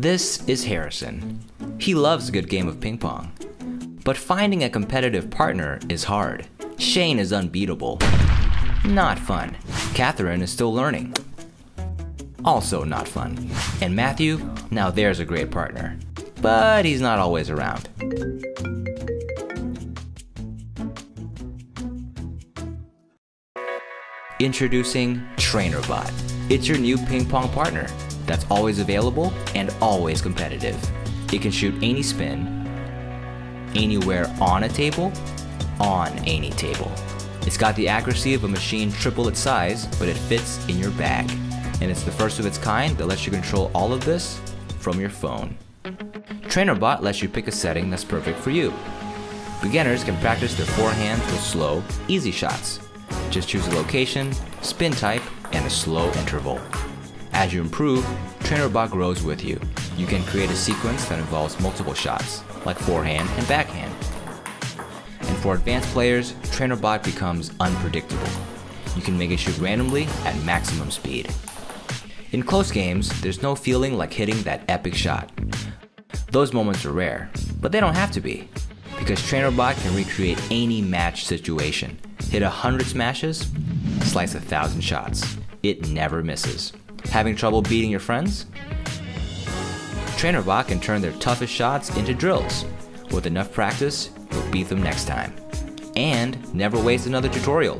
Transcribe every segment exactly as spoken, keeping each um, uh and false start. This is Harrison. He loves a good game of ping pong, but finding a competitive partner is hard. Shane is unbeatable. Not fun. Catherine is still learning. Also not fun. And Matthew, now there's a great partner, but he's not always around. Introducing TrainerBot. It's your new ping pong partner that's always available and always competitive. It can shoot any spin, anywhere on a table, on any table. It's got the accuracy of a machine triple its size, but it fits in your bag. And it's the first of its kind that lets you control all of this from your phone. TrainerBot lets you pick a setting that's perfect for you. Beginners can practice their forehands with slow, easy shots. Just choose a location, spin type, and a slow interval. As you improve, TrainerBot grows with you. You can create a sequence that involves multiple shots, like forehand and backhand. And for advanced players, TrainerBot becomes unpredictable. You can make it shoot randomly at maximum speed. In close games, there's no feeling like hitting that epic shot. Those moments are rare, but they don't have to be, because TrainerBot can recreate any match situation. Hit a hundred smashes, slice a thousand shots. It never misses. Having trouble beating your friends? TrainerBot can turn their toughest shots into drills. With enough practice, you'll beat them next time. And never waste another tutorial.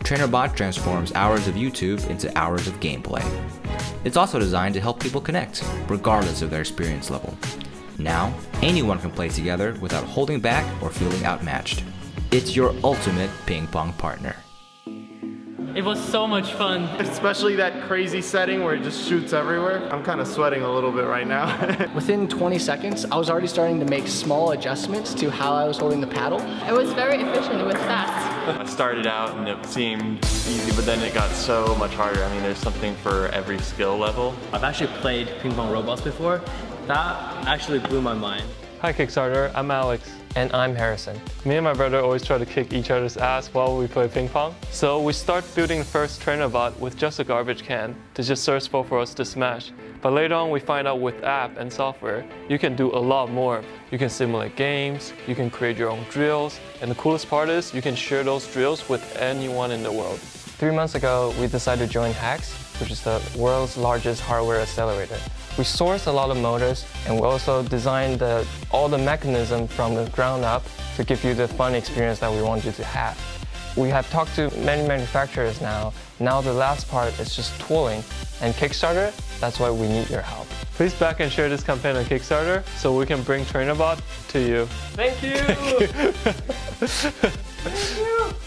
TrainerBot transforms hours of YouTube into hours of gameplay. It's also designed to help people connect, regardless of their experience level. Now, anyone can play together without holding back or feeling outmatched. It's your ultimate ping pong partner. It was so much fun. Especially that crazy setting where it just shoots everywhere. I'm kind of sweating a little bit right now. Within twenty seconds, I was already starting to make small adjustments to how I was holding the paddle. It was very efficient, it was fast. I started out and it seemed easy, but then it got so much harder. I mean, there's something for every skill level. I've actually played ping pong robots before. That actually blew my mind. Hi Kickstarter, I'm Alex. And I'm Harrison. Me and my brother always try to kick each other's ass while we play ping pong. So we start building the first TrainerBot with just a garbage can to just search for for us to smash. But later on we find out with app and software, you can do a lot more. You can simulate games, you can create your own drills, and the coolest part is you can share those drills with anyone in the world. Three months ago, we decided to join Hacks, which is the world's largest hardware accelerator. We sourced a lot of motors, and we also designed the, all the mechanism from the ground up to give you the fun experience that we want you to have. We have talked to many manufacturers now. Now the last part is just tooling. And Kickstarter, that's why we need your help. Please back and share this campaign on Kickstarter so we can bring TrainerBot to you. Thank you! Thank you. Thank you.